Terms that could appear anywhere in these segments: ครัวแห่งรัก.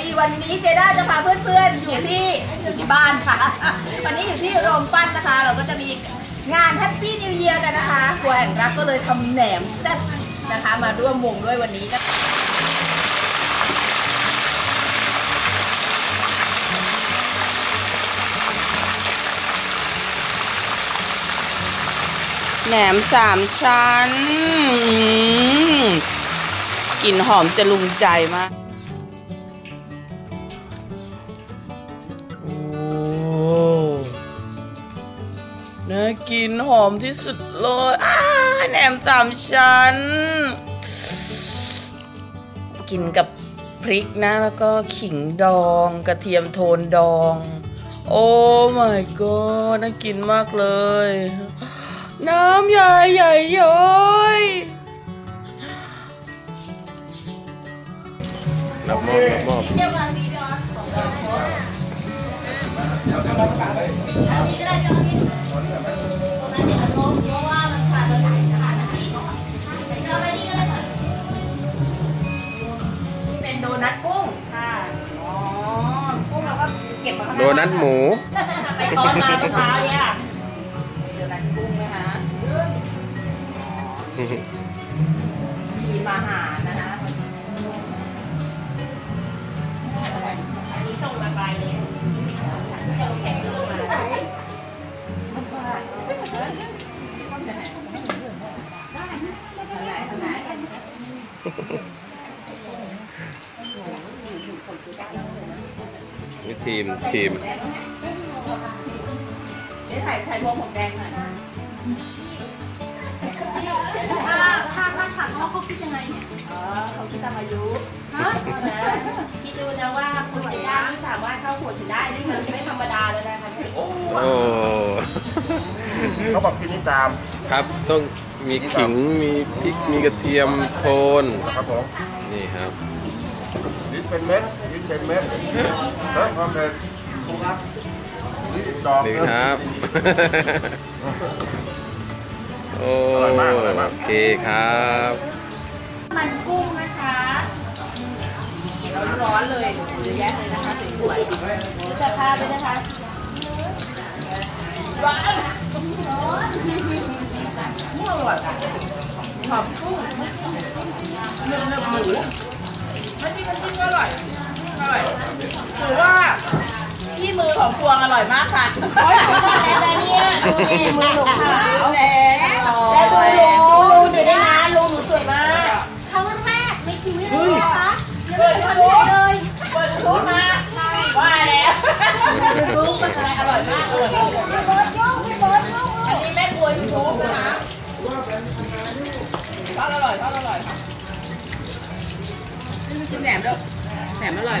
รี่วันนี้เจด้าจะพาเพื่อนๆอยู่ที่บ้านค่ะวันนี้อยู่ที่โรงปั้นนะคะเราก็จะมีงานแฮปปี้นิวเยียร์กันนะคะครัวแห่งรักก็เลยทำแหนมแซ่บนะคะมาร่วมวงด้วยวันนี้นะแหนมสามชั้นกลิ่นหอมจะลุงใจมากโอ้น่ากินหอมที่สุดเลยแหนมสามชั้นกินกับพริกนะแล้วก็ขิงดองกระเทียมโทนดองโอ้ my god น่ากินมากเลยน้ำใหญ่ใหญ่ย้อยน้ำมอบเดี๋ยวก่อนมีจอเป็นโดนัทกุ้งค่ะอ๋อกุ้งเราก็เก็บมาโดนัทหมูไปซ้อนมาเมื่อเช้าเนี่ยมีมาหานะคะอันนี้ส่งมาไกลเลยเซลแข็งลงมานี่ทีมเดี๋ยวถ่ายพวงผมแดงหน่อยถ้าขัดเขาคิดยังไงเนี่ยเขาคิดตามอายุคิดดูนะว่าคนเจด้าที่สามารถเข้าหัวฉันได้นี่มันไม่ธรรมดาเลยนะคะโอ้เขาบอกกินนี่ตามครับต้องมีขิงมีพริกมีกระเทียมโคนครับผมนี่ครับนี่เป็นเม็ดนี่เป็นเม็ดแล้วความเป็นนี่ดอกนะครับโอ้โอเคครับมันกุ้งนะคะร้อนเลยเยอะแยะเลยนะคะสวยๆจะพาไปนะคะร้อนนี่อร่อยอ่ะหอมกุ้งเนื้อหมูมันจริงอร่อยถือว่าที่มือของพวงอร่อยมากค่ะโอ้ยอะไรเนี่ยดูดีมือของเขาแหมแล้วดูลุงเดี๋ยวได้นะลุงหนูสวยมากครั้งแรกในชีวิตเลยนะคะเปิดทุกเลยเปิดทุกมาว่าแล้วลุงเป็นอะไรอร่อยมากเลยพี่เบิร์ดจุ๊บอันนี้แม่บัวยูทูบนะคะทอดอร่อยค่ะนี่คือแหนมด้วยแหนมอร่อย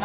เร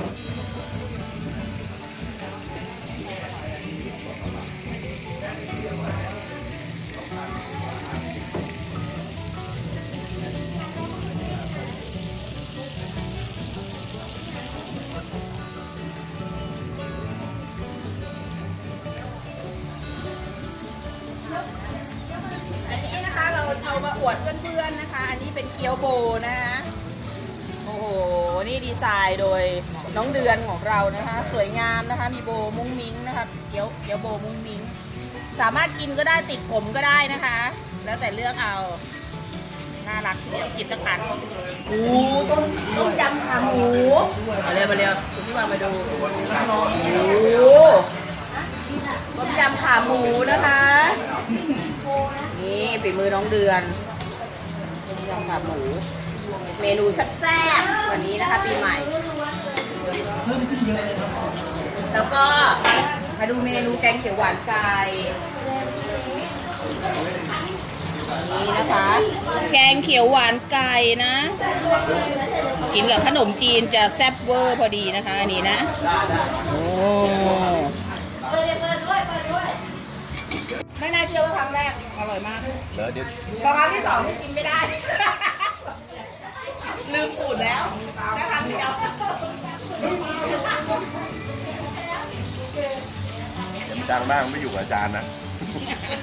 นนี้นะคะเราเอามาอวดเพื่อนๆนะคะอันนี้เป็นเกี๊ยวโบนะคะโอ้โหนี่ดีไซน์โดยน้องเดือนของเรานะคะสวยงามนะคะมีโบมุ้งมิ้งนะคะเกี๊ยวโบมุ้งมิ้งสามารถกินก็ได้ติดผมก็ได้นะคะแล้วแต่เลือกเอาน่ารักทีเดียวกินสักถาดโอ้ต้มยำขาหมูมาเร็วคุณพี่วางมาดูโอ้ต้มยำขาหมูนะคะนี่ฝีมือน้องเดือนต้มยำขาหมูเมนูแซ่บๆวันนี้นะคะปีใหม่แล้วก็มาดูเมนูแกงเขียวหวานไก่นี่นะคะ แกงเขียวหวานไก่นะกินกับขนมจีนจะแซ่บเวอร์พอดีนะคะอันนี้นะโอ้ไม่น่าเชื่อว่าครั้งแรกอร่อยมากพอครั้งที่สองกินไม่ได้ลืมสูตรแล้วนะคะเดียวมันดังมากไม่อยู่กับอาจารย์นะ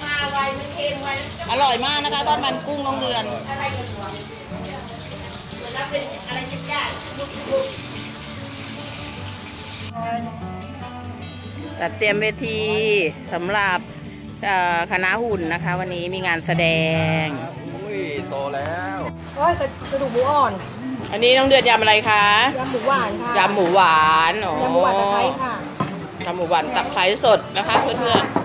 มาไวมันเทนไวอร่อยมากนะคะทอดมันกุ้งน้องเรือนอะไรกันหัวแล้วเป็นอะไรยิ่งยากลุกจัดเตรียมเวทีสำหรับคณะหุ่นนะคะวันนี้มีงานแสดงอุ้ยโตแล้วโอ้ยกระดูกหมูอ่อนอันนี้น้องเดือนยำอะไรคะยำหมูหวานค่ะยำหมูหวานอ๋อยำหมูหวานตะไคร้ค่ะยำหมูหวานตะไคร้สดนะคะเพื่อนๆ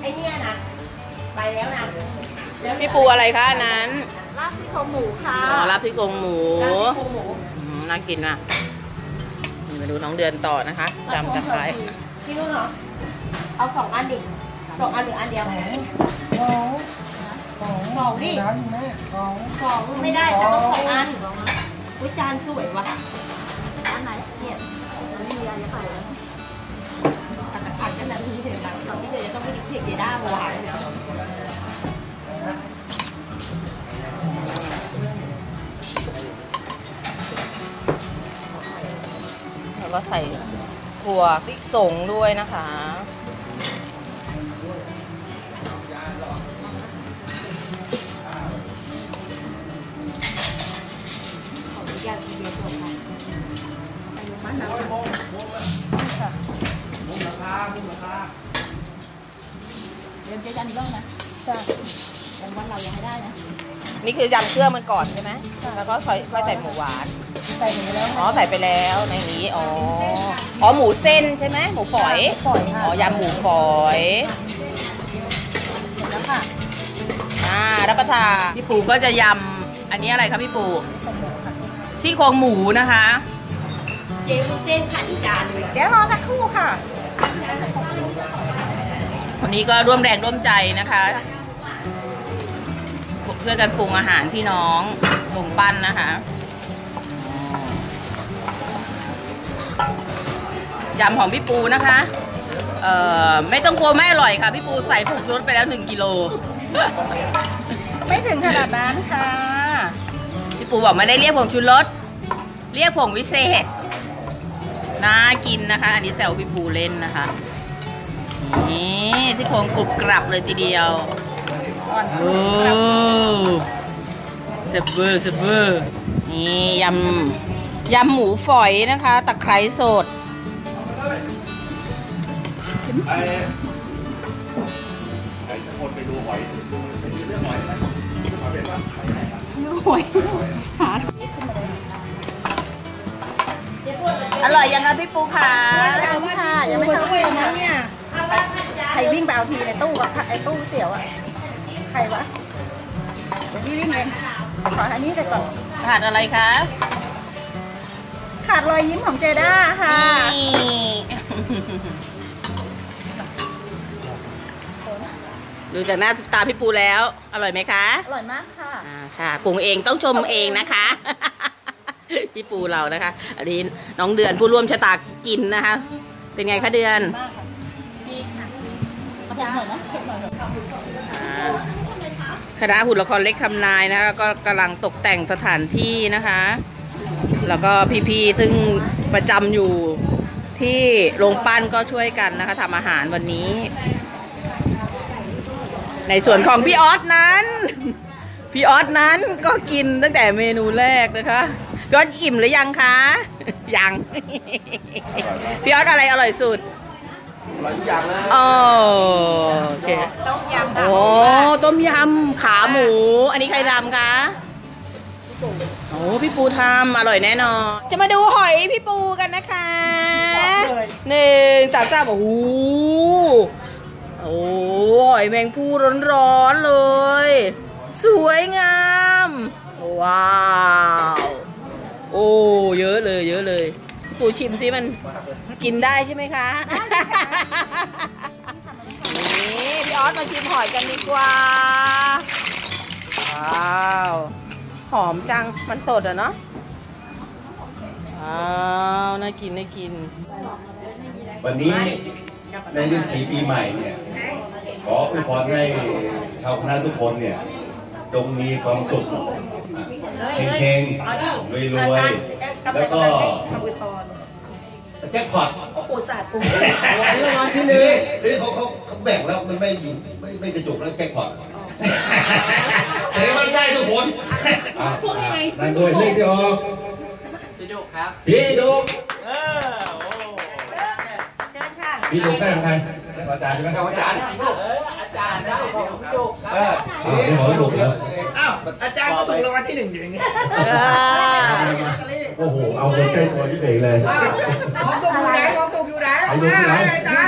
ไอ้เนี่ยนะไปแล้วนะพี่ปูอะไรคะนั้นลาบซี่โครงหมูค่ะอ๋อลาบซี่โครงหมูน่ากินอ่ะมาดูน้องเดือนต่อนะคะจำตะไคร้พี่รู้เหรอเอาสองอันดิสองอันหรืออันเดียวสองดิสองไม่ได้จะต้องสองอันวิจารณ์สวยว่ะอันไหนเนี่ยอันนี้อันนี้ไปแล้วตัดตะไคร้กันนะพี่เดือนนะตอนนี้เดือนจะต้องไปดิบเทคเดด้าโบราณแล้วก็ใส่ถั่วลิสงด้วยนะคะเดี๋ยวจะยำอีกรอบนะจ้ะยำวันเรายังไม่ได้นะนี่คือยำเครื่องมันก่อนใช่ไหมแล้วก็ค่อยใส่หมูหวานใส่ไปแล้วอ๋อใส่ไปแล้วในนี้อ๋อหมูเส้นใช่ไหมหมูฝอยค่ะอ๋อยำหมูฝอยแล้วค่ะรับประทานพี่ปูก็จะยำอันนี้อะไรคะพี่ปูซี่โครงหมูนะคะเจมูเส้นค่ะอีกจานเลยเดี๋ยวรอสักครู่ค่ะวันนี้ก็ร่วมแรงร่วมใจนะคะเพื่อกันปรุงอาหารพี่น้องปรุงปั้นนะคะยำของพี่ปูนะคะไม่ต้องกลัวไม่อร่อยค่ะพี่ปูใส่ผงชูรสไปแล้ว1กิโลไม่ถึงขนาดนั้นค่ะพี่ปูบอกไม่ได้เรียกผงชูรสเรียกผงวิเศษน่ากินนะคะอันนี้แซวพี่ปูเล่นนะคะนี่ซี่โครงกรุบกรับเลยทีเดียวโอ้เซบเวอร์นี่ยำหมูฝอยนะคะตะไคร้สดคนไปดูหอยเรื่องหอยอร่อยยังคะพี่ปูค่ะยังค่ะยังไม่ทำเลยนะเนี่ยใครวิ่งไปเอาทีในตู้กับไอ้ตู้เสี่ยวอ่ะใครวะเดี๋ยวพี่วิ่งเลยขออันนี้ไปก่อนขาดอะไรคะขาดรอยยิ้มของเจด้าค่ะดูจากหน้าตาพี่ปูแล้วอร่อยไหมคะอร่อยมากค่ะค่ะปรุงเองต้องชมเองนะคะพี่ปูเรานะคะอันนี้น้องเดือนผู้ร่วมชะตากินนะคะเป็นไงคะเดือนคณะหุ่นละครเล็กคำนายนะคะก็กำลังตกแต่งสถานที่นะคะแล้วก็พี่ๆซึ่งประจำอยู่ที่โรงปั้นก็ช่วยกันนะคะทำอาหารวันนี้ในส่วนของพี่ออสนั้นก็กินตั้งแต่เมนูแรกนะคะพี่ออสอิ่มหรือยังคะยังพี่ออสอะไรอร่อยสุดอร่อยทุกอย่างเลยโอเคต้มยำโอ้ต้มยำขาหมูอันนี้ใครทำคะโอ้พี่ปูทำอร่อยแน่นอนจะมาดูหอยพี่ปูกันนะคะ1 2 3โอ้โหหอยแมงภู่ร้อนๆเลยสวยงามว้าวโอ้เยอะเลยปูชิมสิมันกินได้ใช่ไหมคะนี่พี่ออ ดมาชิมหอยกันดีกว่าว้าวหอมจังมันสดอ่ะเนาะอ้าวน่ากินน่ากินวันนี้ในฤดูปีใหม่เนี่ยขออวยพรให้ชาวคณะทุกคนเนี่ยจงมีความสุขเฮงๆรวยๆแล้วก็แจ็คพอตโอ้จ่าปูนี่รางวัลที่หนึ่งนี่เขาแบ่งแล้วมันไม่กระจุกแล้วแจ็คพอตแต่มันได้ทุกคนนั่นด้วยนี่พี่โอพี่ดุครับพี่ดุพี่ดุได้ของใครอาจารย์ใช่ไหมครับอาจารย์อาจารย์ได้ของพี่ดุพี่ดุแล้วอ้าวอาจารย์ก็ถูกรางวัลที่หนึ่งอยู่อย่างนี้โอ้โหเอาคนใกล้ตัวที่เด็กเลยของตัวอยู่ไหนของตัวอยู่ไหน